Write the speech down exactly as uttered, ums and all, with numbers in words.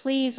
Please